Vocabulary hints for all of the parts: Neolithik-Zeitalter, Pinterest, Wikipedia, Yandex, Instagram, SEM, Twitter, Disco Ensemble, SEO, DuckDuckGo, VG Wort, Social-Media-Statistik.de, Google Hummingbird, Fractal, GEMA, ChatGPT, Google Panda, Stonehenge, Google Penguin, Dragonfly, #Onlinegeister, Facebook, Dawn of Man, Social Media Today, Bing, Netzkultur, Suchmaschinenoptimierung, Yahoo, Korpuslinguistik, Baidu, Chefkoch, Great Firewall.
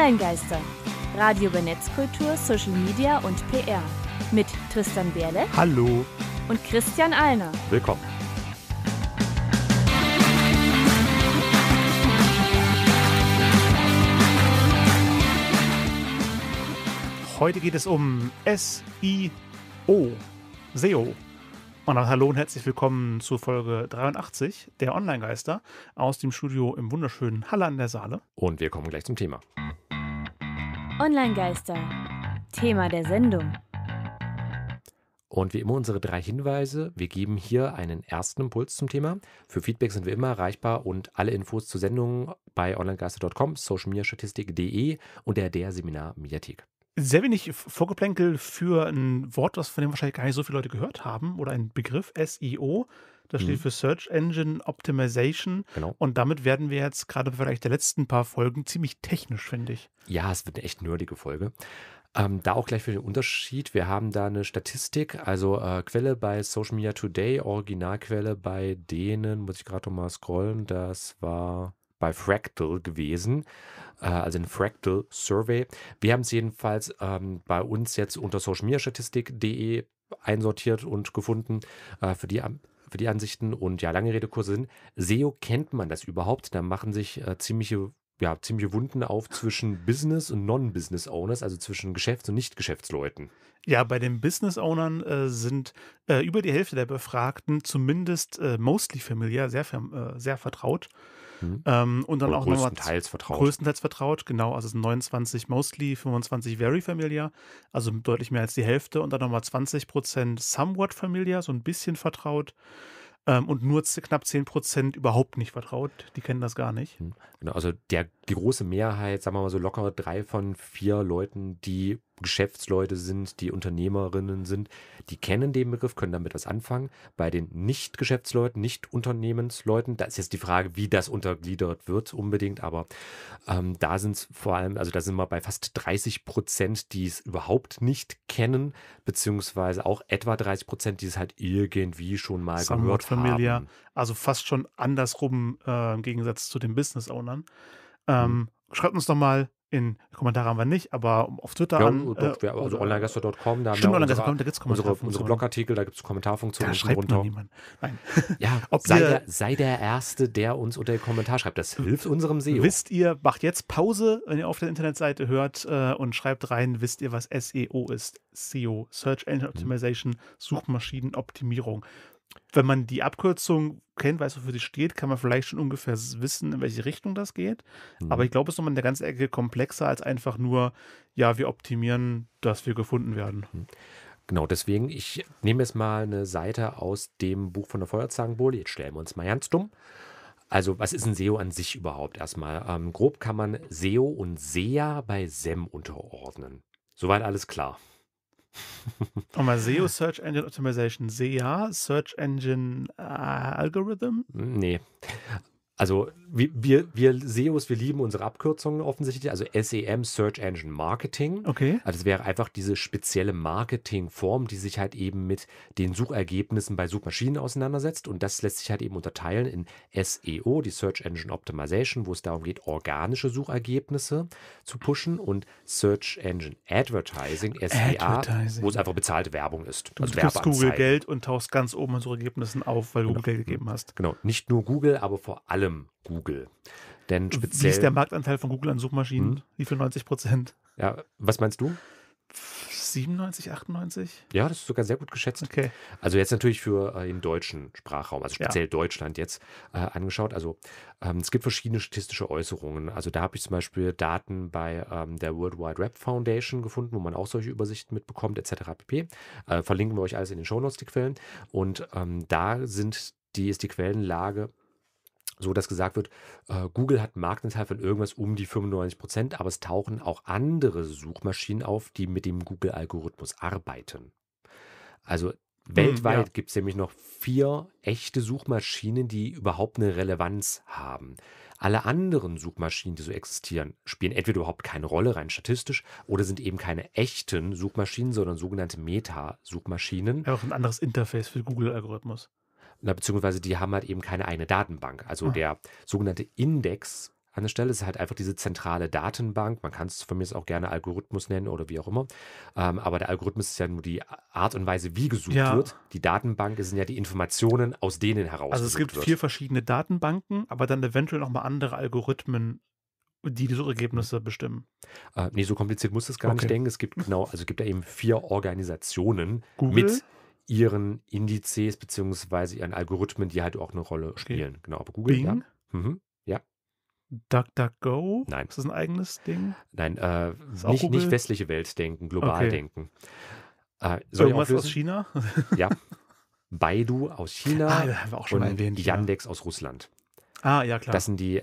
Online-Geister. Radio über Netzkultur, Social Media und PR. Mit Tristan Berle. Hallo. Und Christian Alner. Willkommen. Heute geht es um SEO. SEO. Und hallo und herzlich willkommen zur Folge 83 der Online-Geister aus dem Studio im wunderschönen Halle an der Saale. Und wir kommen gleich zum Thema. Online-Geister, Thema der Sendung. Und wie immer unsere drei Hinweise. Wir geben hier einen ersten Impuls zum Thema. Für Feedback sind wir immer erreichbar und alle Infos zur Sendung bei onlinegeister.com, Social-Media-Statistik.de und der Seminar-Mediathek. Sehr wenig Vorgeplänkel für ein Wort, das von dem wahrscheinlich gar nicht so viele Leute gehört haben, oder ein Begriff, SEO. Das steht für Search Engine Optimization. Genau. Und damit werden wir jetzt gerade im Vergleich der letzten paar Folgen ziemlich technisch, finde ich. Ja, es wird eine echt nerdige Folge. Da auch gleich für den Unterschied. Wir haben da eine Statistik, also Quelle bei Social Media Today, Originalquelle bei denen, muss ich gerade nochmal scrollen, das war bei Fractal gewesen, also ein Fractal Survey. Wir haben es jedenfalls bei uns jetzt unter Social-Media-Statistik.de einsortiert und gefunden für die Ansichten. Und ja, lange Rede, kurzer Sinn. SEO, kennt man das überhaupt? Da machen sich ziemliche Wunden auf zwischen Business- und Non-Business-Owners, also zwischen Geschäfts- und Nicht-Geschäftsleuten. Ja, bei den Business-Ownern sind über die Hälfte der Befragten zumindest mostly familiar, sehr vertraut. Und dann oder auch größtenteils vertraut, genau, also es sind 29 mostly, 25 very familiar, also deutlich mehr als die Hälfte, und dann nochmal 20% somewhat familiar, so ein bisschen vertraut, und nur knapp 10% überhaupt nicht vertraut, die kennen das gar nicht. Genau, also die große Mehrheit, sagen wir mal so locker 3 von 4 Leuten, die Geschäftsleute sind, die Unternehmerinnen sind, die kennen den Begriff, können damit was anfangen. Bei den Nicht-Geschäftsleuten, Nicht-Unternehmensleuten, da ist jetzt die Frage, wie das untergliedert wird unbedingt, aber da sind es vor allem, also da sind wir bei fast 30%, die es überhaupt nicht kennen, beziehungsweise auch etwa 30%, die es halt irgendwie schon mal gehört haben. Also fast schon andersrum im Gegensatz zu den Business-Ownern. Schreibt uns doch mal in Kommentare, haben wir nicht, aber auf Twitter an. Also onlinegeister.com, da haben wir unsere Blogartikel, da gibt es Kommentarfunktionen. Da schreibt noch niemand. Nein. Ja, sei der Erste, der uns unter den Kommentar schreibt. Das hilft unserem SEO. Wisst ihr, macht jetzt Pause, wenn ihr auf der Internetseite hört, und schreibt rein, wisst ihr, was SEO ist? SEO, Search Engine Optimization, Suchmaschinenoptimierung. Wenn man die Abkürzung kennt, weiß, wofür sie steht, kann man vielleicht schon ungefähr wissen, in welche Richtung das geht. Aber ich glaube, es ist nochmal in der ganzen Ecke komplexer als einfach nur, ja, wir optimieren, dass wir gefunden werden. Genau, deswegen, ich nehme jetzt mal eine Seite aus dem Buch von der Feuerzangenbowle. Jetzt stellen wir uns mal ganz dumm. Also, was ist ein SEO an sich überhaupt erstmal? Grob kann man SEO und SEA bei SEM unterordnen. Soweit alles klar. Nochmal SEO, Search Engine Optimization, SEA, Search Engine Algorithm? Nee. Also wir SEOs, wir lieben unsere Abkürzungen offensichtlich, also SEM, Search Engine Marketing. Okay. Also das wäre einfach diese spezielle Marketingform, die sich halt eben mit den Suchergebnissen bei Suchmaschinen auseinandersetzt, und das lässt sich halt eben unterteilen in SEO, die Search Engine Optimization, wo es darum geht, organische Suchergebnisse zu pushen, und Search Engine Advertising, SEA, wo es einfach bezahlte Werbung ist. Also du gibst Google Geld und tauchst ganz oben in Suchergebnissen auf, weil du Google Geld gegeben hast. Genau, nicht nur Google, aber vor allem Google. Denn speziell, wie ist der Marktanteil von Google an Suchmaschinen? Wie viel? 90%? Ja, was meinst du? 97, 98? Ja, das ist sogar sehr gut geschätzt. Okay. Also jetzt natürlich für den deutschen Sprachraum, also speziell Deutschland jetzt angeschaut. Also es gibt verschiedene statistische Äußerungen. Also da habe ich zum Beispiel Daten bei der World Wide Web Foundation gefunden, wo man auch solche Übersichten mitbekommt, etc. pp. Verlinken wir euch alles in den Shownotes, die Quellen. Und da ist die Quellenlage so, dass gesagt wird, Google hat einen Marktanteil von irgendwas um die 95%, aber es tauchen auch andere Suchmaschinen auf, die mit dem Google-Algorithmus arbeiten. Also weltweit gibt es nämlich noch 4 echte Suchmaschinen, die überhaupt eine Relevanz haben. Alle anderen Suchmaschinen, die so existieren, spielen entweder überhaupt keine Rolle, rein statistisch, oder sind eben keine echten Suchmaschinen, sondern sogenannte Meta-Suchmaschinen. Einfach ein anderes Interface für den Google-Algorithmus. Beziehungsweise die haben halt eben keine eigene Datenbank. Also der sogenannte Index an der Stelle. Es ist halt einfach diese zentrale Datenbank. Man kann es von mir auch gerne Algorithmus nennen oder wie auch immer. Aber der Algorithmus ist ja nur die Art und Weise, wie gesucht wird. Die Datenbank sind ja die Informationen, aus denen heraus. Also es gibt vier verschiedene Datenbanken, aber dann eventuell nochmal andere Algorithmen, die Suchergebnisse bestimmen. Nee, so kompliziert muss es gar nicht denken. Es gibt gibt ja eben vier Organisationen mit ihren Indizes beziehungsweise ihren Algorithmen, die halt auch eine Rolle spielen. Genau, aber Google, Bing? DuckDuckGo? Nein. Ist das ein eigenes Ding? Nein, nicht westliche Welt denken, global denken. Irgendwas aus China? Ja. Baidu aus China. Da haben wir auch schon mal erwähnt. Yandex aus Russland. Ja, klar. Das sind die,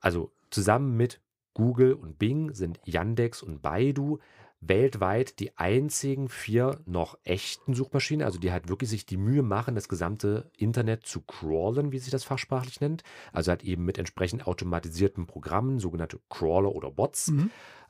also zusammen mit Google und Bing sind Yandex und Baidu weltweit die einzigen vier noch echten Suchmaschinen, also die halt wirklich sich die Mühe machen, das gesamte Internet zu crawlen, wie sich das fachsprachlich nennt. Also halt eben mit entsprechend automatisierten Programmen, sogenannte Crawler oder Bots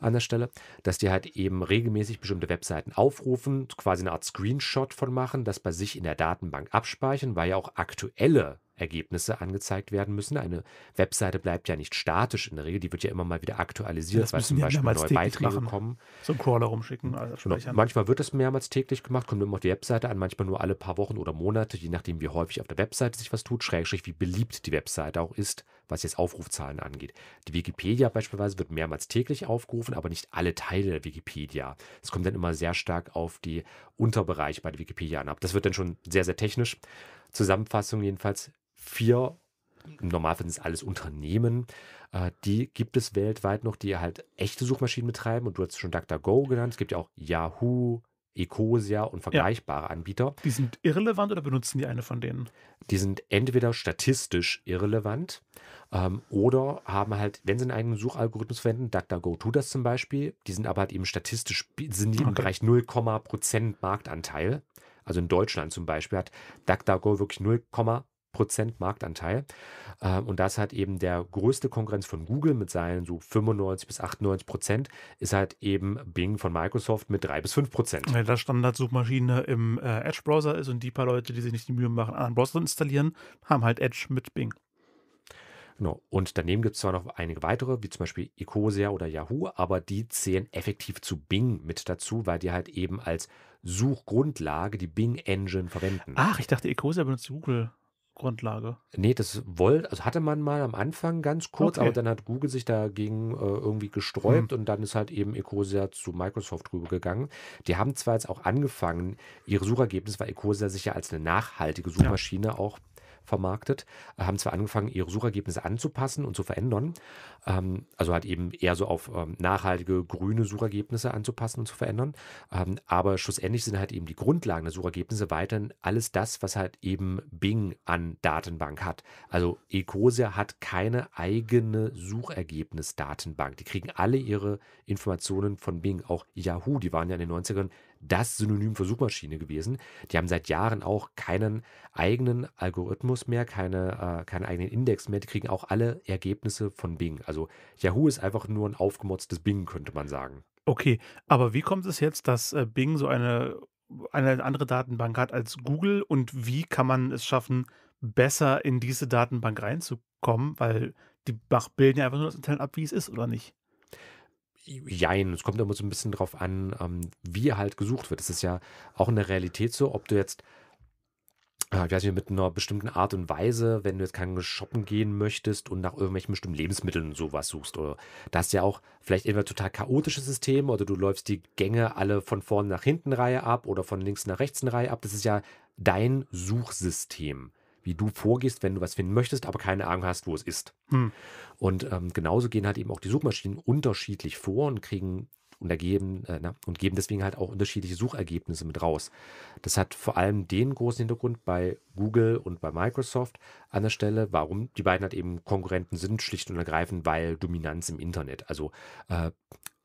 an der Stelle, dass die halt eben regelmäßig bestimmte Webseiten aufrufen, quasi eine Art Screenshot von machen, das bei sich in der Datenbank abspeichern, weil ja auch aktuelle Ergebnisse angezeigt werden müssen. Eine Webseite bleibt ja nicht statisch in der Regel, die wird ja immer mal wieder aktualisiert, weil zum Beispiel neue Beiträge kommen. So einen Crawler rumschicken. Manchmal wird das mehrmals täglich gemacht, kommt immer auf die Webseite an, manchmal nur alle paar Wochen oder Monate, je nachdem wie häufig auf der Webseite sich was tut, Schrägstrich wie beliebt die Webseite auch ist, was jetzt Aufrufzahlen angeht. Die Wikipedia beispielsweise wird mehrmals täglich aufgerufen, aber nicht alle Teile der Wikipedia. Es kommt dann immer sehr stark auf die Unterbereiche bei der Wikipedia an. Das wird dann schon sehr, sehr technisch. Zusammenfassung jedenfalls, vier, im Normalfall sind es alles Unternehmen, die gibt es weltweit noch, die halt echte Suchmaschinen betreiben. Und du hast schon DuckDuckGo genannt. Es gibt ja auch Yahoo, Ecosia und vergleichbare Anbieter. Die sind irrelevant oder benutzen die eine von denen? Die sind entweder statistisch irrelevant oder haben halt, wenn sie einen eigenen Suchalgorithmus verwenden, DuckDuckGo tut das zum Beispiel, die sind aber halt eben statistisch, sind die im Bereich 0,% Marktanteil. Also in Deutschland zum Beispiel hat DuckDuckGo wirklich 0,% Marktanteil. Und das hat eben der größte Konkurrenz von Google mit seinen so 95-98%, ist halt eben Bing von Microsoft mit 3-5%. Weil das Standardsuchmaschine im Edge-Browser ist und die paar Leute, die sich nicht die Mühe machen, einen anderen Browser installieren, haben halt Edge mit Bing. Genau. Und daneben gibt es zwar noch einige weitere, wie zum Beispiel Ecosia oder Yahoo, aber die zählen effektiv zu Bing mit dazu, weil die halt eben als Suchgrundlage die Bing-Engine verwenden. Ach, ich dachte, Ecosia benutzt Google. Grundlage. Nee, das hatte man mal am Anfang ganz kurz, aber dann hat Google sich dagegen irgendwie gesträubt und dann ist halt eben Ecosia zu Microsoft rübergegangen. Die haben zwar jetzt auch angefangen, ihre Suchergebnisse, weil Ecosia sich ja als eine nachhaltige Suchmaschine auch vermarktet, haben zwar angefangen, ihre Suchergebnisse anzupassen und zu verändern, also halt eben eher so auf nachhaltige, grüne Suchergebnisse anzupassen und zu verändern, aber schlussendlich sind halt eben die Grundlagen der Suchergebnisse weiterhin alles das, was halt eben Bing an Datenbank hat. Also Ecosia hat keine eigene Suchergebnisdatenbank. Die kriegen alle ihre Informationen von Bing. Auch Yahoo, die waren ja in den 90ern das Synonym für Suchmaschine gewesen. Die haben seit Jahren auch keinen eigenen Algorithmus mehr, keinen eigenen Index mehr. Die kriegen auch alle Ergebnisse von Bing. Also Yahoo ist einfach nur ein aufgemotztes Bing, könnte man sagen. Okay, aber wie kommt es jetzt, dass Bing so eine andere Datenbank hat als Google und wie kann man es schaffen, besser in diese Datenbank reinzukommen? Weil die bilden ja einfach nur das Internet ab, wie es ist, oder nicht? Jein, es kommt immer so ein bisschen drauf an, wie halt gesucht wird. Es ist ja auch in der Realität so, ob du jetzt, ich weiß nicht, mit einer bestimmten Art und Weise, wenn du jetzt keinen shoppen gehen möchtest und nach irgendwelchen bestimmten Lebensmitteln und sowas suchst, oder da hast du ja auch vielleicht entweder total chaotische Systeme oder du läufst die Gänge alle von vorne nach hinten Reihe ab oder von links nach rechts eine Reihe ab. Das ist ja dein Suchsystem, wie du vorgehst, wenn du was finden möchtest, aber keine Ahnung hast, wo es ist. Und genauso gehen halt eben auch die Suchmaschinen unterschiedlich vor und geben deswegen halt auch unterschiedliche Suchergebnisse mit raus. Das hat vor allem den großen Hintergrund bei Google und bei Microsoft an der Stelle, warum die beiden halt eben Konkurrenten sind, schlicht und ergreifend, weil Dominanz im Internet. Also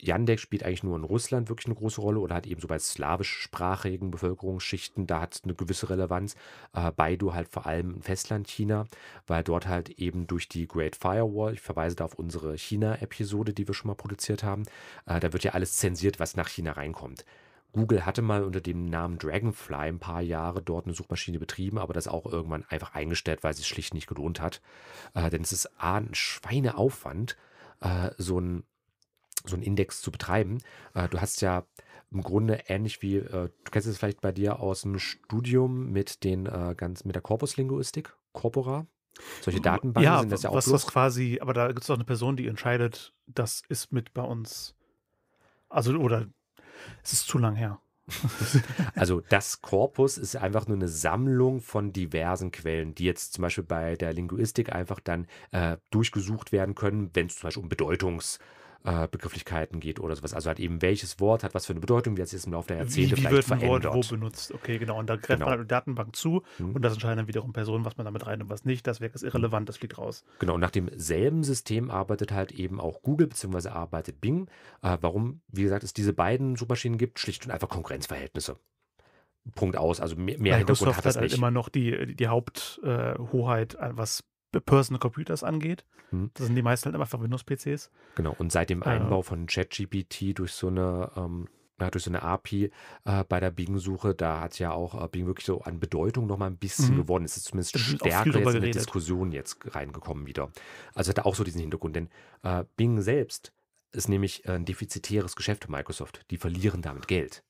Yandex spielt eigentlich nur in Russland wirklich eine große Rolle oder hat eben so bei slawischsprachigen Bevölkerungsschichten, da hat es eine gewisse Relevanz. Baidu halt vor allem im Festland China, weil dort halt eben durch die Great Firewall, ich verweise da auf unsere China-Episode, die wir schon mal produziert haben, da wird ja alles zensiert, was nach China reinkommt. Google hatte mal unter dem Namen Dragonfly ein paar Jahre dort eine Suchmaschine betrieben, aber das auch irgendwann einfach eingestellt, weil es sich schlicht nicht gelohnt hat. Denn es ist ein Schweineaufwand, so einen Index zu betreiben. Du hast ja im Grunde ähnlich wie, du kennst es vielleicht bei dir aus dem Studium mit der Korpuslinguistik, Corpora. Solche Datenbanken sind das ja auch was quasi, aber da gibt es auch eine Person, die entscheidet, das ist mit bei uns. Also, oder es ist zu lang her. Also das Korpus ist einfach nur eine Sammlung von diversen Quellen, die jetzt zum Beispiel bei der Linguistik einfach dann durchgesucht werden können, wenn es zum Beispiel um Bedeutungsbegrifflichkeiten geht oder sowas. Also halt eben, welches Wort hat was für eine Bedeutung, wie hat sich das im Laufe der Jahrzehnte vielleicht verändert. Wie wird ein Wort wo benutzt? Okay, genau. Und da greift man eine Datenbank zu und das entscheiden dann wiederum Personen, was man damit rein und was nicht. Das Werk ist irrelevant, das fliegt raus. Genau, und nach demselben System arbeitet halt eben auch Google, beziehungsweise arbeitet Bing. Warum, wie gesagt, es diese beiden Suchmaschinen gibt, schlicht und einfach Konkurrenzverhältnisse. Punkt aus. Also mehr Hintergrund hat das nicht. Microsoft hat halt immer noch die Haupthoheit, was Personal Computers angeht. Das sind die meisten halt einfach Windows-PCs. Genau, und seit dem Einbau von ChatGPT durch so eine API bei der Bing-Suche, da hat ja auch Bing wirklich so an Bedeutung noch mal ein bisschen gewonnen. Es ist zumindest stärker jetzt in die Diskussion jetzt reingekommen wieder. Also hat er auch so diesen Hintergrund, denn Bing selbst ist nämlich ein defizitäres Geschäft für Microsoft. Die verlieren damit Geld.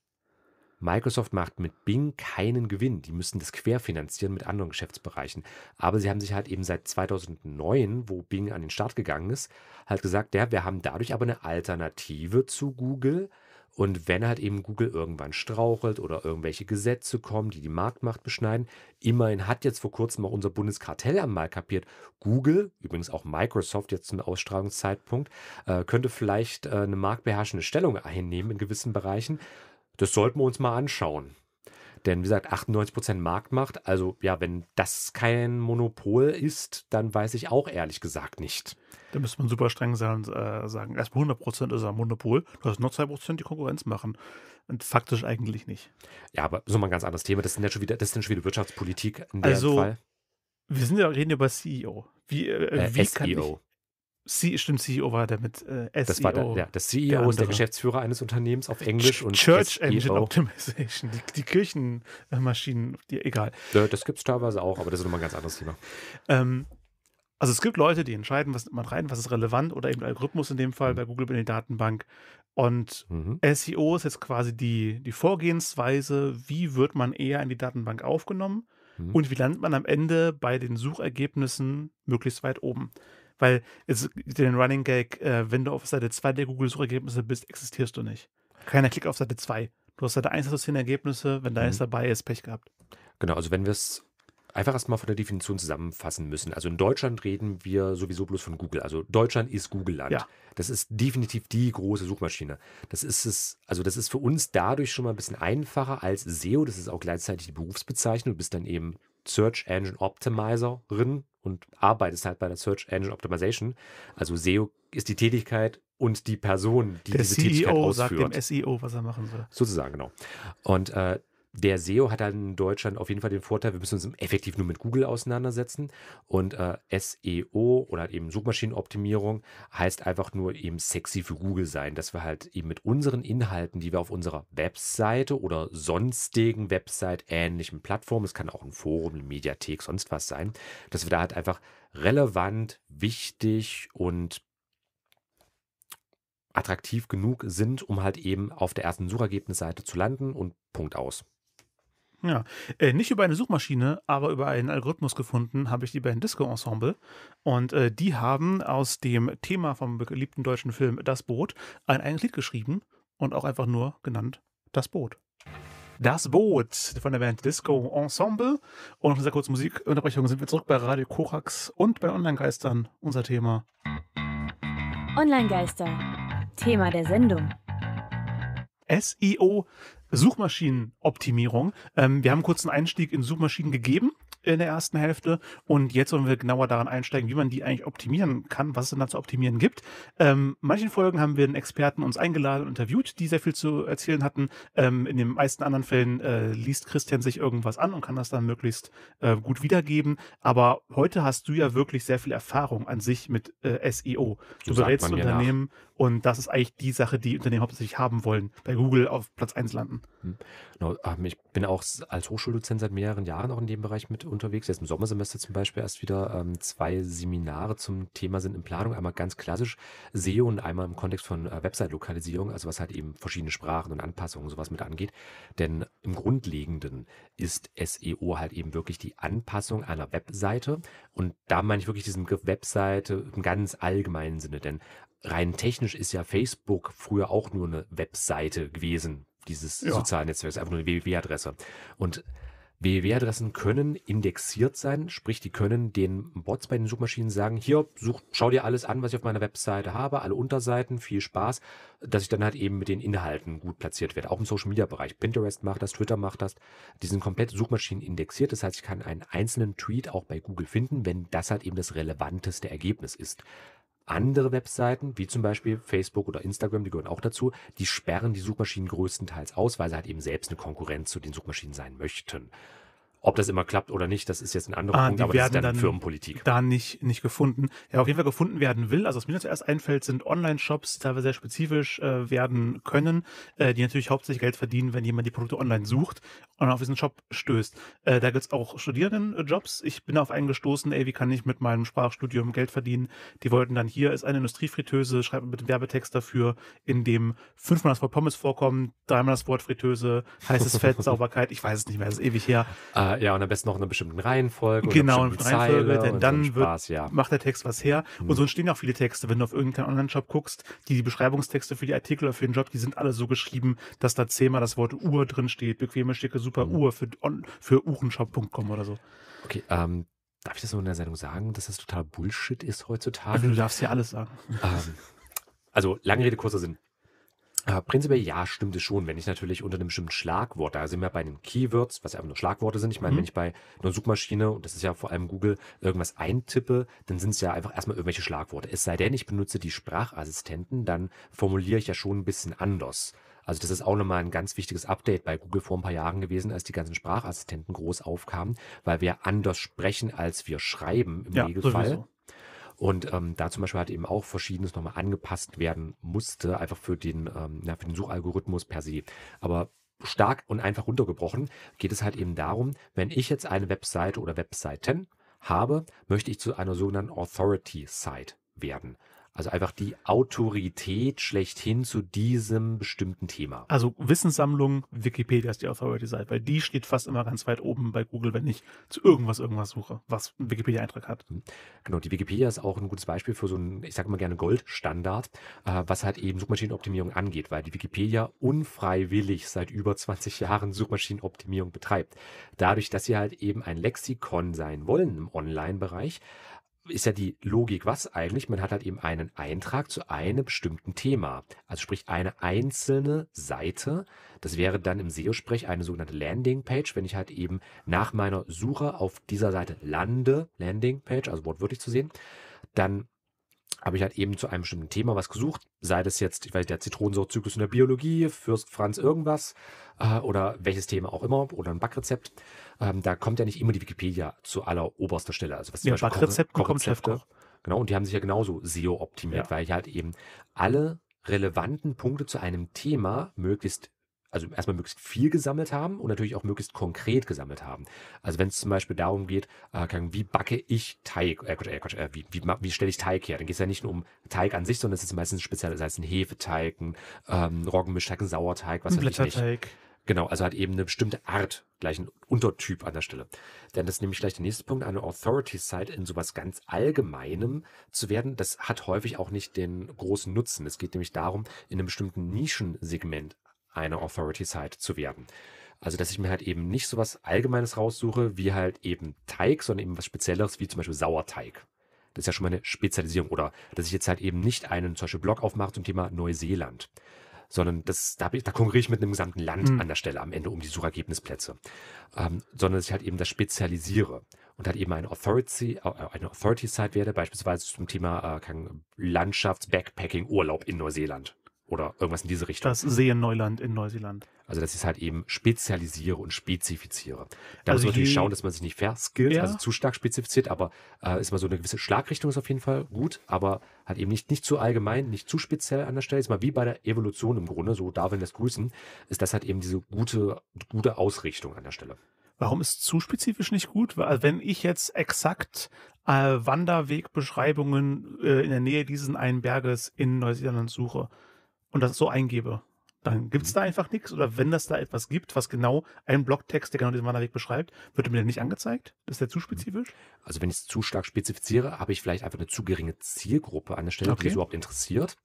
Microsoft macht mit Bing keinen Gewinn. Die müssen das querfinanzieren mit anderen Geschäftsbereichen. Aber sie haben sich halt eben seit 2009, wo Bing an den Start gegangen ist, halt gesagt, ja, wir haben dadurch aber eine Alternative zu Google. Und wenn halt eben Google irgendwann strauchelt oder irgendwelche Gesetze kommen, die die Marktmacht beschneiden, immerhin hat jetzt vor kurzem auch unser Bundeskartellamt mal kapiert, Google, übrigens auch Microsoft jetzt zum Ausstrahlungszeitpunkt, könnte vielleicht eine marktbeherrschende Stellung einnehmen in gewissen Bereichen. Das sollten wir uns mal anschauen. Denn wie gesagt, 98% Marktmacht, also ja, wenn das kein Monopol ist, dann weiß ich auch ehrlich gesagt nicht. Da müsste man super streng sein und sagen, erstmal 100% ist ein Monopol, du hast nur 2%, die Konkurrenz machen. Und faktisch eigentlich nicht. Ja, aber so mal ein ganz anderes Thema, das ist dann schon wieder Wirtschaftspolitik in dem Fall. Wir sind ja reden über CEO. Wie SEO. CEO war der mit SEO. Das war der CEO, der ist der Geschäftsführer eines Unternehmens auf Englisch. Und Church SEO. Engine Optimization, die Kirchenmaschinen, egal. Das gibt es teilweise auch, aber das ist nochmal ein ganz anderes Thema. Also es gibt Leute, die entscheiden, was nimmt man rein, was ist relevant oder eben Algorithmus in dem Fall bei Google in der Datenbank. Und SEO ist jetzt quasi die Vorgehensweise, wie wird man eher in die Datenbank aufgenommen und wie landet man am Ende bei den Suchergebnissen möglichst weit oben. Weil es den Running Gag, wenn du auf Seite 2 der Google-Suchergebnisse bist, existierst du nicht. Keiner klickt auf Seite 2. Du hast Seite 1 hast du 10 Ergebnisse, wenn da eins dabei ist, Pech gehabt. Genau, also wenn wir es einfach erstmal von der Definition zusammenfassen müssen. Also in Deutschland reden wir sowieso bloß von Google. Also Deutschland ist Google-Land. Ja. Das ist definitiv die große Suchmaschine. Das ist es, also das ist für uns dadurch schon mal ein bisschen einfacher als SEO. Das ist auch gleichzeitig die Berufsbezeichnung. Du bist dann eben Search Engine Optimizerin und arbeitest halt bei der Search Engine Optimization. Also SEO ist die Tätigkeit und die Person, die diese Tätigkeit ausführt. Der CEO sagt dem SEO, was er machen soll. Sozusagen, genau. Und der SEO hat dann in Deutschland auf jeden Fall den Vorteil, wir müssen uns effektiv nur mit Google auseinandersetzen. Und SEO oder halt eben Suchmaschinenoptimierung heißt einfach nur eben sexy für Google sein, dass wir halt eben mit unseren Inhalten, die wir auf unserer Webseite oder sonstigen Website-ähnlichen Plattformen, es kann auch ein Forum, eine Mediathek, sonst was sein, dass wir da halt einfach relevant, wichtig und attraktiv genug sind, um halt eben auf der ersten Suchergebnisseite zu landen und Punkt aus. Ja, nicht über eine Suchmaschine, aber über einen Algorithmus gefunden habe ich die Band Disco Ensemble und die haben aus dem Thema vom beliebten deutschen Film Das Boot ein eigenes Lied geschrieben und auch einfach nur genannt Das Boot. Das Boot von der Band Disco Ensemble und nach dieser kurzen Musikunterbrechung sind wir zurück bei Radio Korax und bei Online-Geistern, unser Thema. Online-Geister, Thema der Sendung. SEO, Suchmaschinenoptimierung. Wir haben kurz einen Einstieg in Suchmaschinen gegeben in der ersten Hälfte und jetzt wollen wir genauer daran einsteigen, wie man die eigentlich optimieren kann, was es denn da zu optimieren gibt. Manchen Folgen haben wir einen Experten uns eingeladen und interviewt, die sehr viel zu erzählen hatten. In den meisten anderen Fällen liest Christian sich irgendwas an und kann das dann möglichst gut wiedergeben. Aber heute hast du ja wirklich sehr viel Erfahrung an sich mit SEO. Du berätst Unternehmen Und das ist eigentlich die Sache, die Unternehmen hauptsächlich haben wollen, bei Google auf Platz 1 landen. Genau, ich bin auch als Hochschuldozent seit mehreren Jahren auch in dem Bereich mit unterwegs. Jetzt im Sommersemester zum Beispiel erst wieder zwei Seminare zum Thema sind in Planung. Einmal ganz klassisch SEO und einmal im Kontext von Website-Lokalisierung, also was halt eben verschiedene Sprachen und Anpassungen und sowas mit angeht. Denn im Grundlegenden ist SEO halt eben wirklich die Anpassung einer Webseite. Und da meine ich wirklich diesen Begriff Webseite im ganz allgemeinen Sinne, denn rein technisch ist ja Facebook früher auch nur eine Webseite gewesen, dieses sozialen Netzwerks, einfach nur eine www-Adresse. Und www-Adressen können indexiert sein, sprich, die können den Bots bei den Suchmaschinen sagen, hier, schau dir alles an, was ich auf meiner Webseite habe, alle Unterseiten, viel Spaß, dass ich dann halt eben mit den Inhalten gut platziert werde. Auch im Social-Media-Bereich. Pinterest macht das, Twitter macht das. Die sind komplett Suchmaschinen indexiert. Das heißt, ich kann einen einzelnen Tweet auch bei Google finden, wenn das halt eben das relevanteste Ergebnis ist. Andere Webseiten, wie zum Beispiel Facebook oder Instagram, die gehören auch dazu, die sperren die Suchmaschinen größtenteils aus, weil sie halt eben selbst eine Konkurrenz zu den Suchmaschinen sein möchten. Ob das immer klappt oder nicht, das ist jetzt ein anderer Punkt, aber das ist dann Firmenpolitik. Da nicht gefunden. Ja, auf jeden Fall gefunden werden will. Also was mir zuerst einfällt, sind Online-Shops, die teilweise sehr spezifisch werden können, die natürlich hauptsächlich Geld verdienen, wenn jemand die Produkte online sucht und auf diesen Shop stößt. Da gibt es auch Studierendenjobs. Ich bin auf einen gestoßen, wie kann ich mit meinem Sprachstudium Geld verdienen? Die wollten dann, hier ist eine Industriefritteuse, schreibt bitte einen Werbetext dafür, in dem fünfmal das Wort Pommes vorkommt, dreimal das Wort Fritteuse, heißes Fett, Sauberkeit, ich weiß es nicht mehr, das ist ewig her. Ja, und am besten noch in einer bestimmten Reihenfolge. Genau, in einer bestimmten Reihenfolge, denn dann so Spaß, macht der Text was her. Und so entstehen auch viele Texte, wenn du auf irgendeinen Online-Shop guckst, die Beschreibungstexte für die Artikel oder für den Job, die sind alle so geschrieben, dass da 10-mal das Wort Uhr drin steht. Bequeme, schicke, super Uhr für uhrenshop.com oder so. Okay, darf ich das so in der Sendung sagen, dass das total Bullshit ist heutzutage? Du darfst ja alles sagen. Also, lange Rede, kurzer Sinn. Prinzipiell ja, stimmt es schon, wenn ich natürlich unter einem bestimmten Schlagwort, da sind wir bei den Keywords, was ja einfach nur Schlagworte sind, ich meine, wenn ich bei einer Suchmaschine, und das ist ja vor allem Google, irgendwas eintippe, dann sind es ja einfach erstmal irgendwelche Schlagworte. Es sei denn, ich benutze die Sprachassistenten, dann formuliere ich ja schon ein bisschen anders. Also das ist auch nochmal ein ganz wichtiges Update bei Google vor ein paar Jahren gewesen, als die ganzen Sprachassistenten groß aufkamen, weil wir anders sprechen, als wir schreiben im Regelfall. Sowieso. Und da zum Beispiel halt eben auch Verschiedenes nochmal angepasst werden musste, einfach für den Suchalgorithmus per se. Aber stark und einfach runtergebrochen geht es halt eben darum, wenn ich jetzt eine Webseite oder Webseiten habe, möchte ich zu einer sogenannten Authority-Site werden. Also einfach die Autorität schlechthin zu diesem bestimmten Thema. Also Wissenssammlung, Wikipedia ist die Authority-Seite, weil die steht fast immer ganz weit oben bei Google, wenn ich zu irgendwas suche, was einen Wikipedia-Eintrag hat. Genau, die Wikipedia ist auch ein gutes Beispiel für so einen, ich sage immer gerne Goldstandard, was halt eben Suchmaschinenoptimierung angeht, weil die Wikipedia unfreiwillig seit über 20 Jahren Suchmaschinenoptimierung betreibt. Dadurch, dass sie halt eben ein Lexikon sein wollen im Online-Bereich, ist ja die Logik was eigentlich? Man hat halt eben einen Eintrag zu einem bestimmten Thema. Also sprich eine einzelne Seite. Das wäre dann im SEO-Sprech eine sogenannte Landingpage. Wenn ich halt eben nach meiner Suche auf dieser Seite lande, Landingpage, also wortwörtlich zu sehen, dann habe ich halt eben zu einem bestimmten Thema was gesucht. Sei das jetzt, ich weiß, der Zitronensaftzyklus in der Biologie, Fürst Franz irgendwas oder welches Thema auch immer oder ein Backrezept. Da kommt ja nicht immer die Wikipedia zu aller oberster Stelle. Also was zum Beispiel Backrezept kommt Chefkoch. Genau, und die haben sich ja genauso SEO optimiert, weil ich halt eben alle relevanten Punkte zu einem Thema möglichst viel gesammelt haben und natürlich auch möglichst konkret gesammelt haben. Also wenn es zum Beispiel darum geht, wie backe ich Teig, wie stelle ich Teig her? Dann geht es ja nicht nur um Teig an sich, sondern es ist meistens speziell, das heißt ein Hefeteig, ein Roggenmischteig, ein Sauerteig, was weiß ich nicht. Genau, also hat eben eine bestimmte Art, gleich ein Untertyp an der Stelle. Denn das ist nämlich gleich der nächste Punkt, eine Authority-Site in sowas ganz Allgemeinem zu werden, das hat häufig auch nicht den großen Nutzen. Es geht nämlich darum, in einem bestimmten Nischensegment eine Authority-Site zu werden. Also, dass ich mir halt eben nicht sowas Allgemeines raussuche, wie halt eben Teig, sondern eben was Spezielleres, wie zum Beispiel Sauerteig. Das ist ja schon mal eine Spezialisierung. Oder, dass ich jetzt halt eben nicht einen, zum Beispiel Blog aufmache zum Thema Neuseeland, sondern da konkurriere ich mit einem gesamten Land an der Stelle am Ende um die Suchergebnisplätze. Sondern, dass ich halt eben das spezialisiere und halt eben eine Authority-Site werde, beispielsweise zum Thema Landschafts-Backpacking-Urlaub in Neuseeland. oder irgendwas in diese Richtung. Das Seen-Neuland in Neuseeland. Also das ist halt eben spezialisiere und spezifiziere. Da muss man natürlich schauen, dass man sich nicht verskillt, also zu stark spezifiziert, aber ist mal so eine gewisse Schlagrichtung ist auf jeden Fall gut, aber halt eben nicht zu allgemein, nicht zu speziell an der Stelle. Ist mal wie bei der Evolution im Grunde, so Darwin lässt grüßen, ist das halt eben diese gute Ausrichtung an der Stelle. Warum ist zu spezifisch nicht gut? Weil wenn ich jetzt exakt Wanderwegbeschreibungen in der Nähe dieses einen Berges in Neuseeland suche und das so eingebe, dann gibt es da einfach nichts. Oder wenn das da etwas gibt, was genau einen Blogtext, der genau diesen Wanderweg beschreibt, wird mir der nicht angezeigt? Ist der zu spezifisch? Also wenn ich es zu stark spezifiziere, habe ich vielleicht einfach eine zu geringe Zielgruppe an der Stelle, die es überhaupt interessiert.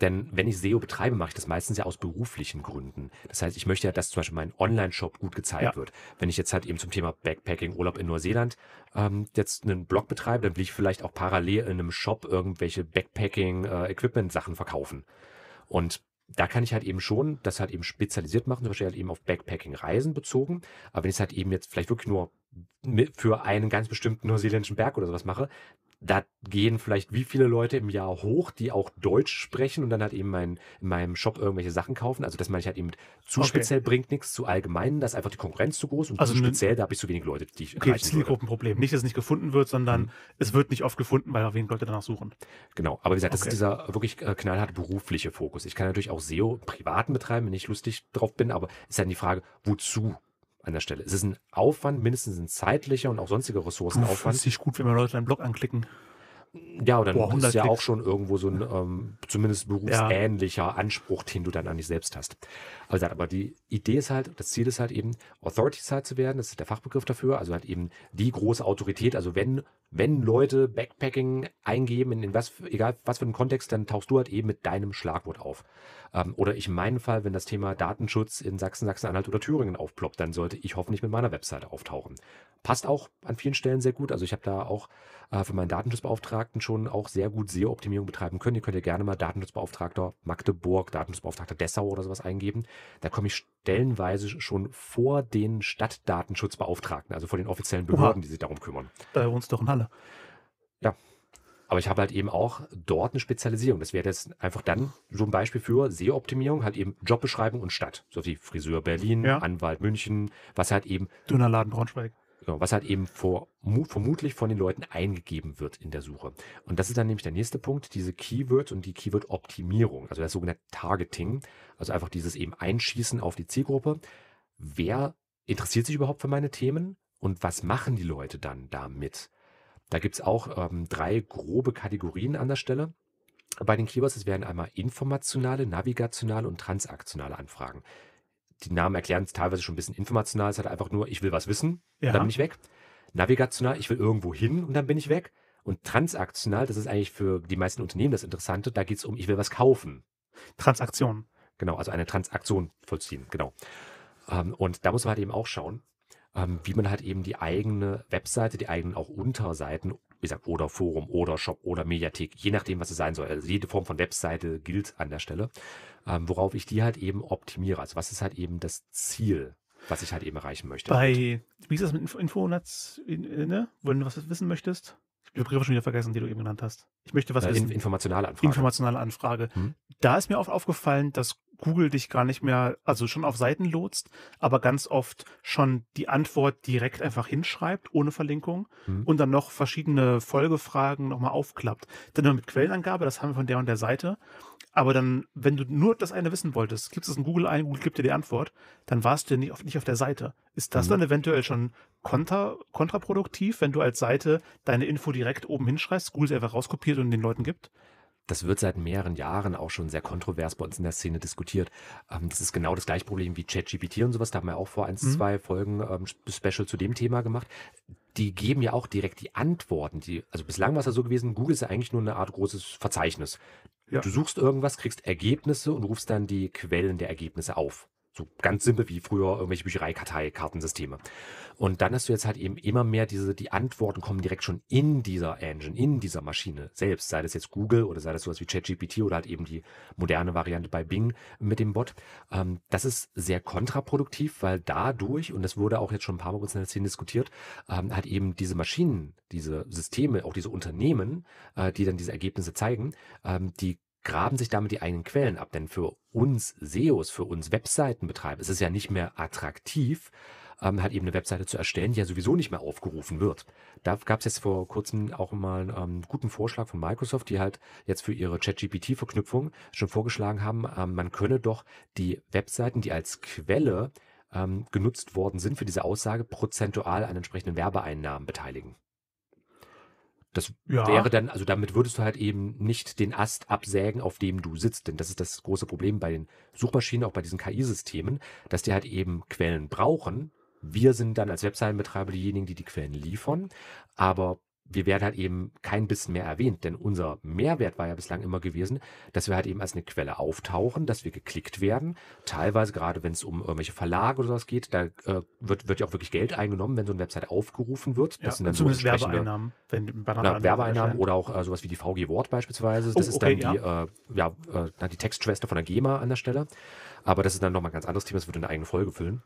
Denn wenn ich SEO betreibe, mache ich das meistens ja aus beruflichen Gründen. Das heißt, ich möchte ja, dass zum Beispiel mein Online-Shop gut gezeigt wird. Wenn ich jetzt halt eben zum Thema Backpacking, Urlaub in Neuseeland jetzt einen Blog betreibe, dann will ich vielleicht auch parallel in einem Shop irgendwelche Backpacking-Equipment-Sachen verkaufen. Und da kann ich halt eben schon das halt eben spezialisiert machen, zum Beispiel halt eben auf Backpacking-Reisen bezogen. Aber wenn ich es halt eben jetzt vielleicht wirklich nur für einen ganz bestimmten neuseeländischen Berg oder sowas mache, da gehen vielleicht wie viele Leute im Jahr hoch, die auch Deutsch sprechen und dann halt eben in meinem Shop irgendwelche Sachen kaufen. Also das meine ich halt eben, zu speziell bringt nichts, zu allgemein, da ist einfach die Konkurrenz zu groß und also zu speziell, da habe ich zu wenig Leute, die ich erreichen Zielgruppenproblem. Nicht, dass es nicht gefunden wird, sondern es wird nicht oft gefunden, weil auch wenig Leute danach suchen. Genau, aber wie gesagt, das ist dieser wirklich knallharte berufliche Fokus. Ich kann natürlich auch SEO privaten betreiben, wenn ich lustig drauf bin, aber ist dann die Frage, wozu? An der Stelle. Es ist ein Aufwand, mindestens ein zeitlicher und auch sonstiger Ressourcenaufwand. Das ist nicht gut, wenn man Leute deinen Blog anklicken. Ja, oder dann ist ja auch schon irgendwo so ein zumindest berufsähnlicher Anspruch, den du dann an dich selbst hast. Aber die Idee ist halt, das Ziel ist halt eben, Authority Site zu werden, das ist der Fachbegriff dafür, also halt eben die große Autorität, also wenn Leute Backpacking eingeben, egal was für einen Kontext, dann tauchst du halt eben mit deinem Schlagwort auf. Oder ich in meinem Fall, wenn das Thema Datenschutz in Sachsen, Sachsen-Anhalt oder Thüringen aufploppt, dann sollte ich hoffentlich mit meiner Webseite auftauchen. Passt auch an vielen Stellen sehr gut. Also ich habe da auch für meinen Datenschutzbeauftragten schon auch sehr gut SEO-Optimierung betreiben können. Ihr könnt ja gerne mal Datenschutzbeauftragter Magdeburg, Datenschutzbeauftragter Dessau oder sowas eingeben. Da komme ich stellenweise schon vor den Stadtdatenschutzbeauftragten, also vor den offiziellen Behörden, die sich darum kümmern. Bei uns doch in Halle. Ja, aber ich habe halt eben auch dort eine Spezialisierung. Das wäre jetzt einfach dann so ein Beispiel für SEO-Optimierung, halt eben Jobbeschreibung und Stadt. So wie Friseur Berlin, Anwalt München, was halt eben... Dönerladen Braunschweig. Genau, was halt eben vermutlich von den Leuten eingegeben wird in der Suche. Und das ist dann nämlich der nächste Punkt, diese Keywords und die Keyword-Optimierung, also das sogenannte Targeting, also einfach dieses eben Einschießen auf die Zielgruppe. Wer interessiert sich überhaupt für meine Themen und was machen die Leute dann damit? Da gibt es auch drei grobe Kategorien an der Stelle. Bei den Keywords, es werden einmal informationale, navigationale und transaktionale Anfragen. Die Namen erklären es teilweise schon ein bisschen informational. Es ist halt einfach nur, ich will was wissen, dann bin ich weg. Navigational, ich will irgendwo hin und dann bin ich weg. Und transaktional, das ist eigentlich für die meisten Unternehmen das Interessante, da geht es um, ich will was kaufen. Transaktion. Genau, also eine Transaktion vollziehen, genau. Und da muss man halt eben auch schauen, wie man halt eben die eigene Webseite, die eigenen auch Unterseiten, wie gesagt, oder Forum oder Shop oder Mediathek, je nachdem, was es sein soll. Also jede Form von Webseite gilt an der Stelle, worauf ich die halt eben optimiere. Also was ist halt eben das Ziel, was ich halt eben erreichen möchte. Wie ist das mit Infonetz, ne? Wenn du was wissen möchtest? Ich habe die Begriffe schon wieder vergessen, die du eben genannt hast. Ich möchte was wissen. Informationale Anfrage. Informationale Anfrage. Da ist mir oft aufgefallen, dass Google dich gar nicht mehr, also schon auf Seiten lotst, aber ganz oft schon die Antwort direkt einfach hinschreibt, ohne Verlinkung und dann noch verschiedene Folgefragen nochmal aufklappt. Dann nur mit Quellenangabe, das haben wir von der und der Seite, aber dann, wenn du nur das eine wissen wolltest, gibst es in Google ein, Google gibt dir die Antwort, dann warst du nicht auf der Seite. Ist das dann eventuell schon kontraproduktiv, wenn du als Seite deine Info direkt oben hinschreibst, Google sie einfach rauskopiert und den Leuten gibt? Das wird seit mehreren Jahren auch schon sehr kontrovers bei uns in der Szene diskutiert. Das ist genau das gleiche Problem wie ChatGPT und sowas. Da haben wir auch vor 1-2 Folgen Special zu dem Thema gemacht. Die geben ja auch direkt die Antworten. Also bislang war es ja so gewesen, Google ist ja eigentlich nur eine Art großes Verzeichnis. Ja. Du suchst irgendwas, kriegst Ergebnisse und rufst dann die Quellen der Ergebnisse auf. So ganz simpel wie früher irgendwelche Bücherei-Kartei-Kartensysteme. Und dann hast du jetzt halt eben immer mehr die Antworten kommen direkt schon in dieser Engine, in dieser Maschine selbst. Sei das jetzt Google oder sei das sowas wie ChatGPT oder halt eben die moderne Variante bei Bing mit dem Bot. Das ist sehr kontraproduktiv, weil dadurch, und das wurde auch jetzt schon ein paar Mal bei uns in der Szene diskutiert, halt eben diese Maschinen, diese Systeme, auch diese Unternehmen, die dann diese Ergebnisse zeigen, die graben sich damit die eigenen Quellen ab. Denn für uns SEOs, für uns Webseitenbetreiber ist es ja nicht mehr attraktiv, halt eben eine Webseite zu erstellen, die ja sowieso nicht mehr aufgerufen wird. Da gab es jetzt vor kurzem auch mal einen guten Vorschlag von Microsoft, die halt jetzt für ihre ChatGPT-Verknüpfung schon vorgeschlagen haben, man könne doch die Webseiten, die als Quelle genutzt worden sind für diese Aussage, prozentual an entsprechenden Werbeeinnahmen beteiligen. Das wäre dann, also damit würdest du halt eben nicht den Ast absägen, auf dem du sitzt. Denn das ist das große Problem bei den Suchmaschinen, auch bei diesen KI-Systemen, dass die halt eben Quellen brauchen. Wir sind dann als Webseitenbetreiber diejenigen, die die Quellen liefern, aber wir werden halt eben kein bisschen mehr erwähnt, denn unser Mehrwert war ja bislang immer gewesen, dass wir halt eben als eine Quelle auftauchen, dass wir geklickt werden, teilweise gerade wenn es um irgendwelche Verlage oder sowas geht, da wird ja auch wirklich Geld eingenommen, wenn so eine Website aufgerufen wird. Das sind dann zumindest so Werbeeinnahmen. Werbeeinnahmen oder auch sowas wie die VG Wort beispielsweise, das ist dann die Textschwester von der GEMA an der Stelle, aber das ist dann nochmal ein ganz anderes Thema, das würde eine eigene Folge füllen.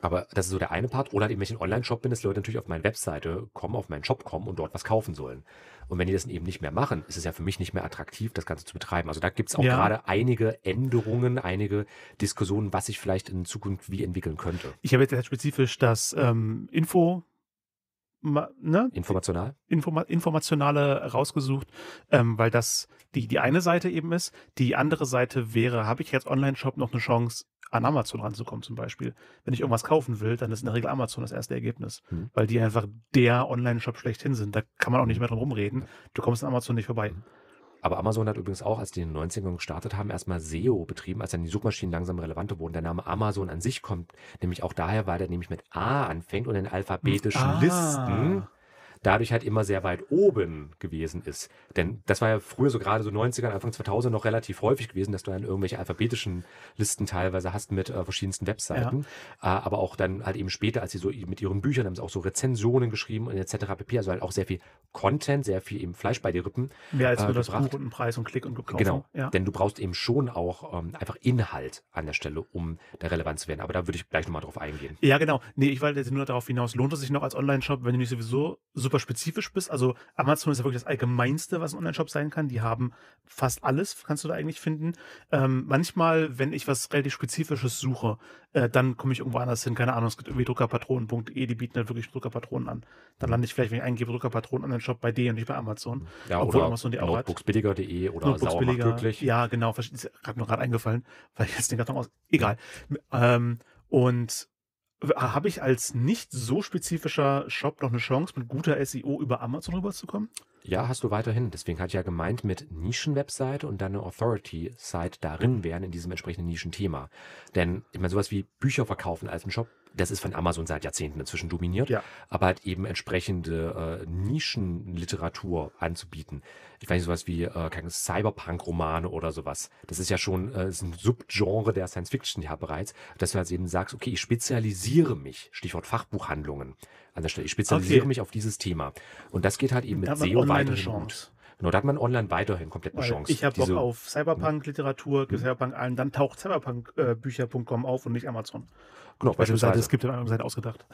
Aber das ist so der eine Part. Oder halt eben, wenn ich ein Online-Shop bin, dass Leute natürlich auf meine Webseite kommen, auf meinen Shop kommen und dort was kaufen sollen. Und wenn die das eben nicht mehr machen, ist es ja für mich nicht mehr attraktiv, das Ganze zu betreiben. Also da gibt es auch gerade einige Änderungen, einige Diskussionen, was sich vielleicht in Zukunft wie entwickeln könnte. Ich habe jetzt spezifisch das Informationale rausgesucht, weil das die eine Seite eben ist. Die andere Seite wäre, habe ich jetzt Online-Shop noch eine Chance, an Amazon ranzukommen zum Beispiel. Wenn ich irgendwas kaufen will, dann ist in der Regel Amazon das erste Ergebnis, weil die einfach der Online-Shop schlechthin sind. Da kann man auch nicht mehr drum rumreden. Du kommst an Amazon nicht vorbei. Aber Amazon hat übrigens auch, als die in den 90ern gestartet haben, erstmal SEO betrieben, als dann die Suchmaschinen langsam relevanter wurden. Der Name Amazon an sich kommt nämlich auch daher, weil der nämlich mit A anfängt und in alphabetischen Listen dadurch halt immer sehr weit oben gewesen ist. Denn das war ja früher so gerade so 90ern, Anfang 2000 noch relativ häufig gewesen, dass du dann irgendwelche alphabetischen Listen teilweise hast mit verschiedensten Webseiten. Ja. Aber auch dann halt eben später, als sie so mit ihren Büchern haben sie auch so Rezensionen geschrieben und etc. pp. Also halt auch sehr viel Content, sehr viel eben Fleisch bei den Rippen. Mehr als nur das Buch und einen Preis und Klick und gekauft. Genau, denn du brauchst eben schon auch einfach Inhalt an der Stelle, um da relevant zu werden. Aber da würde ich gleich nochmal drauf eingehen. Ja, genau. Nee, ich wollte jetzt nur darauf hinaus, lohnt es sich noch als Online-Shop, wenn du nicht sowieso super spezifisch bist. Also Amazon ist ja wirklich das Allgemeinste, was ein Online-Shop sein kann. Die haben fast alles, kannst du da eigentlich finden. Manchmal, wenn ich was relativ Spezifisches suche, dann komme ich irgendwo anders hin. Keine Ahnung, es gibt irgendwie Druckerpatronen.de, die bieten halt wirklich Druckerpatronen an. Dann lande ich vielleicht, wenn ich eingebe Druckerpatronen an den Shop bei D und nicht bei Amazon. Ja, obwohl Amazon die auch hat. Notebooksbilliger.de oder Sauermachtglücklich. Ja, genau. Ist mir gerade eingefallen, weil ich jetzt den Karton aus... Egal. Und habe ich als nicht so spezifischer Shop noch eine Chance, mit guter SEO über Amazon rüberzukommen? Ja, hast du weiterhin. Deswegen hatte ich ja gemeint, mit Nischen-Webseite und dann eine Authority-Site darin wären in diesem entsprechenden Nischenthema. Denn ich meine, sowas wie Bücher verkaufen als ein Shop, das ist von Amazon seit Jahrzehnten inzwischen dominiert, aber halt eben entsprechende Nischenliteratur anzubieten. Ich weiß nicht, sowas wie Cyberpunk-Romane oder sowas. Das ist ja schon ist ein Subgenre der Science-Fiction ja bereits, dass du halt eben sagst, okay, ich spezialisiere mich, Stichwort Fachbuchhandlungen an der Stelle, ich spezialisiere mich auf dieses Thema. Und das geht halt eben mit SEO weiterhin gut. Genau, da hat man online weiterhin komplett eine Chance. Ich habe Bock auf Cyberpunk-Literatur, Cyberpunk allen, dann taucht Cyberpunk-Bücher.com auf und nicht Amazon. Genau, beispielsweise. Es gibt ja eine Seite ausgedacht.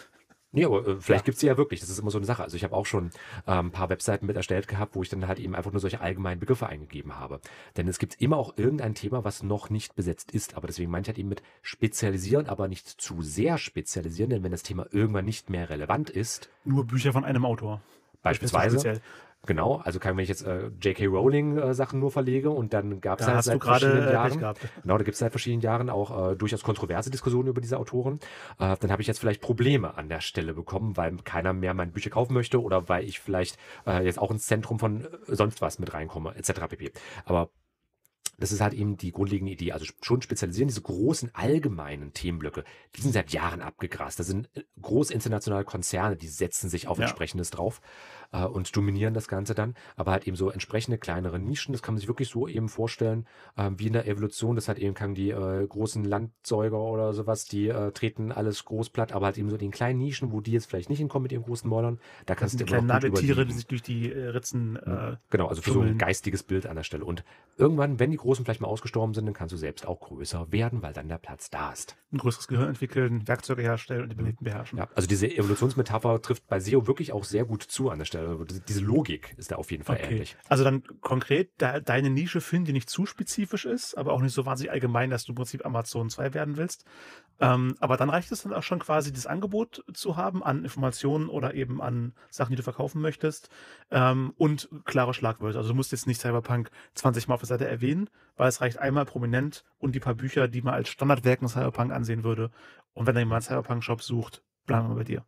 Nee, aber vielleicht gibt es sie ja wirklich. Das ist immer so eine Sache. Also ich habe auch schon ein paar Webseiten mit erstellt gehabt, wo ich dann halt eben einfach nur solche allgemeinen Begriffe eingegeben habe. Denn es gibt immer auch irgendein Thema, was noch nicht besetzt ist. Aber deswegen meine ich halt eben mit spezialisieren, aber nicht zu sehr spezialisieren. Denn wenn das Thema irgendwann nicht mehr relevant ist... Nur Bücher von einem Autor. Beispielsweise. Genau, also wenn ich jetzt J.K. Rowling Sachen nur verlege und dann gab es da halt seit verschiedenen Jahren, da gibt es seit verschiedenen Jahren auch durchaus kontroverse Diskussionen über diese Autoren, dann habe ich jetzt vielleicht Probleme an der Stelle bekommen, weil keiner mehr meine Bücher kaufen möchte oder weil ich vielleicht jetzt auch ins Zentrum von sonst was mit reinkomme, etc. pp. Aber das ist halt eben die grundlegende Idee. Also schon spezialisieren, diese großen allgemeinen Themenblöcke, die sind seit Jahren abgegrast. Da sind groß internationale Konzerne, die setzen sich auf Entsprechendes drauf und dominieren das Ganze dann. Aber halt eben so entsprechende kleinere Nischen, das kann man sich wirklich so eben vorstellen, wie in der Evolution. Das halt eben die großen Landsäuger oder sowas, die treten alles groß platt, aber halt eben so den kleinen Nischen, wo die jetzt vielleicht nicht hinkommen mit ihren großen Mäulern, da kannst du immer noch gut überleben. Die kleinen Nagetiere, die sich durch die Ritzen... Genau, also für so ein geistiges Bild an der Stelle. Und irgendwann, wenn die Großen vielleicht mal ausgestorben sind, dann kannst du selbst auch größer werden, weil dann der Platz da ist. Ein größeres Gehirn entwickeln, Werkzeuge herstellen und die Planeten beherrschen. Ja, also diese Evolutionsmetapher trifft bei SEO wirklich auch sehr gut zu an der Stelle. Diese Logik ist da auf jeden Fall ähnlich. Also dann konkret deine Nische finden, die nicht zu spezifisch ist, aber auch nicht so wahnsinnig allgemein, dass du im Prinzip Amazon 2 werden willst. Aber dann reicht es dann auch schon quasi, das Angebot zu haben an Informationen oder eben an Sachen, die du verkaufen möchtest, und klare Schlagwörter. Also du musst jetzt nicht Cyberpunk 20 Mal auf der Seite erwähnen, weil es reicht einmal prominent und die paar Bücher, die man als Standardwerk in Cyberpunk ansehen würde. Und wenn da jemand einen Cyberpunk-Shop sucht, bleiben wir bei dir.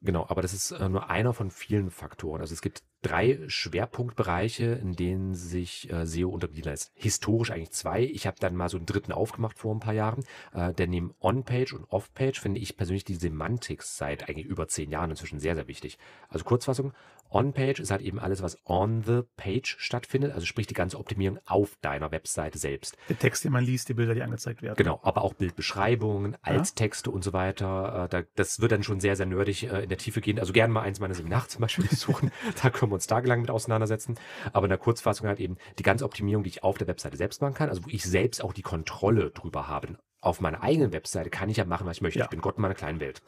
Genau, aber das ist nur einer von vielen Faktoren. Also es gibt 3 Schwerpunktbereiche, in denen sich SEO untergliedert. Historisch eigentlich 2. Ich habe dann mal so einen 3. aufgemacht vor ein paar Jahren. Der neben On-Page und Off-Page finde ich persönlich die Semantik seit eigentlich über 10 Jahren inzwischen sehr, sehr wichtig. Also Kurzfassung, On-Page ist halt eben alles, was on the page stattfindet, also sprich die ganze Optimierung auf deiner Webseite selbst. Der Text, den man liest, die Bilder, die angezeigt werden. Genau, aber auch Bildbeschreibungen, Alt-Texte und so weiter. Das wird dann schon sehr, sehr nerdig in der Tiefe gehen. Also gerne mal eins meiner Seminare zum Beispiel besuchen. Da können wir uns tagelang mit auseinandersetzen. Aber in der Kurzfassung halt eben die ganze Optimierung, die ich auf der Webseite selbst machen kann, also wo ich selbst auch die Kontrolle drüber habe. Auf meiner eigenen Webseite kann ich ja machen, was ich möchte. Ja. Ich bin Gott in meiner kleinen Welt.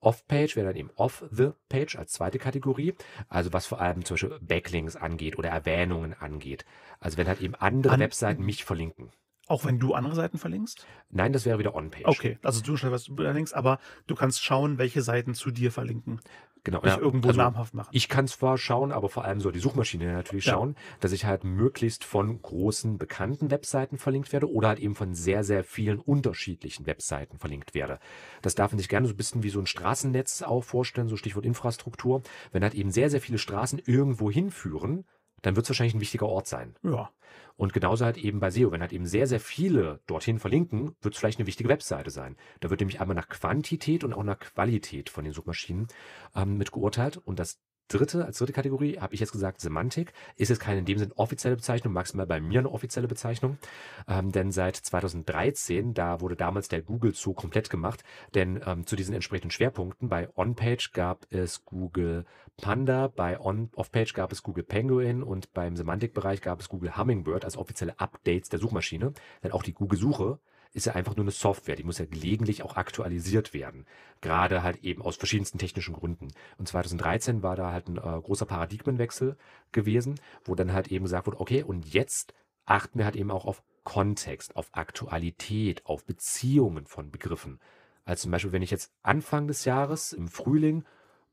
Off-Page wäre dann eben Off-the-Page als zweite Kategorie, also was vor allem zum Beispiel Backlinks angeht oder Erwähnungen angeht. Also wenn halt eben andere Webseiten mich verlinken. Auch wenn du andere Seiten verlinkst? Nein, das wäre wieder On-Page. Okay, also du schreibst, was du verlinkst, aber du kannst schauen, welche Seiten zu dir verlinken. Genau. Nicht irgendwo also namhaft machen. Ich kann zwar schauen, aber vor allem soll die Suchmaschine natürlich schauen, dass ich halt möglichst von großen, bekannten Webseiten verlinkt werde oder halt eben von sehr, sehr vielen unterschiedlichen Webseiten verlinkt werde. Das darf man sich gerne so ein bisschen wie so ein Straßennetz auch vorstellen, so Stichwort Infrastruktur. Wenn halt eben sehr, sehr viele Straßen irgendwo hinführen, dann wird es wahrscheinlich ein wichtiger Ort sein. Ja. Und genauso halt eben bei SEO, wenn halt eben sehr, sehr viele dorthin verlinken, wird es vielleicht eine wichtige Webseite sein. Da wird nämlich einmal nach Quantität und auch nach Qualität von den Suchmaschinen mit geurteilt. Und das als dritte Kategorie, habe ich jetzt gesagt, Semantik, ist jetzt keine in dem Sinn offizielle Bezeichnung, maximal bei mir eine offizielle Bezeichnung, denn seit 2013, da wurde damals der Google Zoo komplett gemacht, denn zu diesen entsprechenden Schwerpunkten, bei On-Page gab es Google Panda, bei Off-Page gab es Google Penguin und beim Semantikbereich gab es Google Hummingbird als offizielle Updates der Suchmaschine, denn auch die Google-Suche ist ja einfach nur eine Software, die muss ja gelegentlich auch aktualisiert werden, gerade halt eben aus verschiedensten technischen Gründen. Und 2013 war da halt ein großer Paradigmenwechsel gewesen, wo dann halt eben gesagt wurde, okay, und jetzt achten wir halt eben auch auf Kontext, auf Aktualität, auf Beziehungen von Begriffen. Also zum Beispiel, wenn ich jetzt Anfang des Jahres im Frühling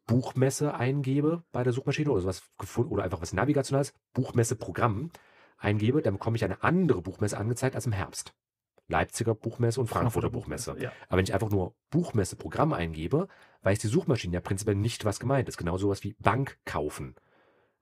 Buchmesse eingebe bei der Suchmaschine oder sowas gefunden oder einfach was Navigationales, Buchmesse-Programm eingebe, dann bekomme ich eine andere Buchmesse angezeigt als im Herbst. Leipziger Buchmesse und Frankfurter Buchmesse. Ja. Aber wenn ich einfach nur Buchmesse-Programm eingebe, weiß die Suchmaschine ja prinzipiell nicht, was gemeint ist. Genau sowas wie Bank kaufen.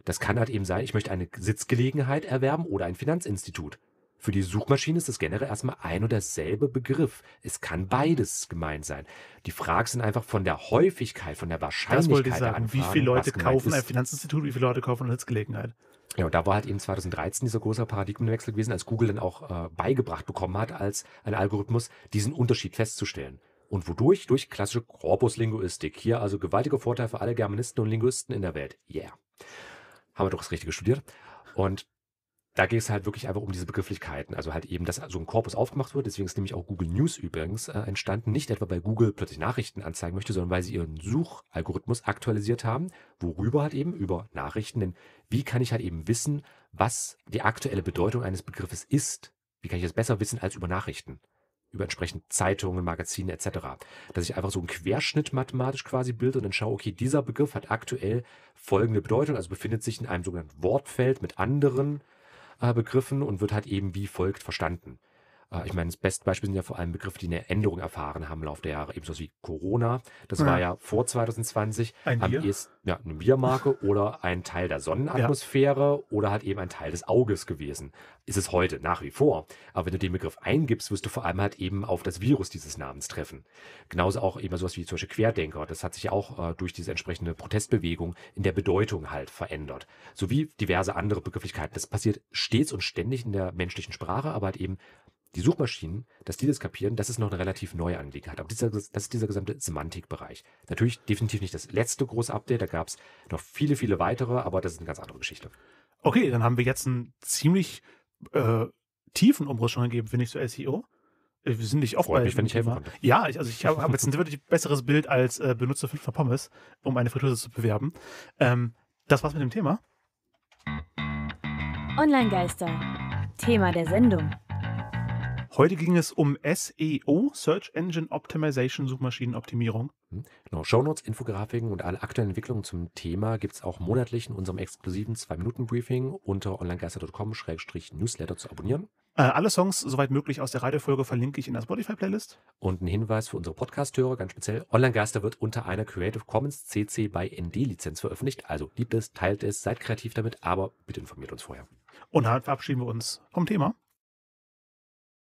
Das kann halt eben sein, ich möchte eine Sitzgelegenheit erwerben oder ein Finanzinstitut. Für die Suchmaschine ist das generell erstmal ein und dasselbe Begriff. Es kann beides gemeint sein. Die Fragen sind einfach von der Häufigkeit, von der Wahrscheinlichkeit. Das wollte ich sagen. Wie viele Leute kaufen ein Finanzinstitut, wie viele Leute kaufen eine Sitzgelegenheit? Ja, und da war halt eben 2013 dieser große Paradigmenwechsel gewesen, als Google dann auch beigebracht bekommen hat, als ein Algorithmus, diesen Unterschied festzustellen. Und wodurch? Durch klassische Korpuslinguistik. Hier also gewaltiger Vorteil für alle Germanisten und Linguisten in der Welt. Yeah. Haben wir doch das Richtige studiert. Und da ging es halt wirklich einfach um diese Begrifflichkeiten. Also halt eben, dass so ein Korpus aufgemacht wird. Deswegen ist nämlich auch Google News übrigens entstanden. Nicht etwa, weil Google plötzlich Nachrichten anzeigen möchte, sondern weil sie ihren Suchalgorithmus aktualisiert haben. Worüber halt eben? Über Nachrichten. Denn wie kann ich halt eben wissen, was die aktuelle Bedeutung eines Begriffes ist? Wie kann ich das besser wissen als über Nachrichten? Über entsprechend Zeitungen, Magazine etc. Dass ich einfach so einen Querschnitt mathematisch quasi bilde und dann schaue, okay, dieser Begriff hat aktuell folgende Bedeutung. Also befindet sich in einem sogenannten Wortfeld mit anderen Begriffen und wird halt eben wie folgt verstanden. Ich meine, das beste Beispiel sind ja vor allem Begriffe, die eine Änderung erfahren haben im Laufe der Jahre. Ebenso wie Corona. Das war ja vor 2020. Eine Biermarke oder ein Teil der Sonnenatmosphäre oder halt eben ein Teil des Auges gewesen. Ist es heute nach wie vor. Aber wenn du den Begriff eingibst, wirst du vor allem halt eben auf das Virus dieses Namens treffen. Genauso auch eben sowas wie zum Beispiel Querdenker. Das hat sich ja auch durch diese entsprechende Protestbewegung in der Bedeutung halt verändert. Sowie diverse andere Begrifflichkeiten. Das passiert stets und ständig in der menschlichen Sprache, aber halt eben die Suchmaschinen, dass die das kapieren, das ist noch eine relativ neue Angelegenheit. Aber das ist dieser gesamte Semantikbereich. Natürlich definitiv nicht das letzte große Update. Da gab es noch viele, viele weitere, aber das ist eine ganz andere Geschichte. Okay, dann haben wir jetzt einen ziemlich tiefen Umriss schon gegeben, finde ich, zu SEO. Wir sind nicht oft bei dem Thema. Ja, ich habe jetzt ein wirklich besseres Bild als Benutzer für Pommes, um eine Fritteuse zu bewerben. Das war's mit dem Thema. Online-Geister. Thema der Sendung. Heute ging es um SEO, Search Engine Optimization, Suchmaschinenoptimierung. Genau, Shownotes, Infografiken und alle aktuellen Entwicklungen zum Thema gibt es auch monatlich in unserem exklusiven 2-Minuten-Briefing unter onlinegeister.com/newsletter zu abonnieren. Alle Songs, soweit möglich, aus der Radiofolge verlinke ich in der Spotify-Playlist. Und ein Hinweis für unsere Podcast-Hörer, ganz speziell, Online-Geister wird unter einer Creative Commons CC by ND-Lizenz veröffentlicht. Also liebt es, teilt es, seid kreativ damit, aber bitte informiert uns vorher. Und halt verabschieden wir uns vom Thema.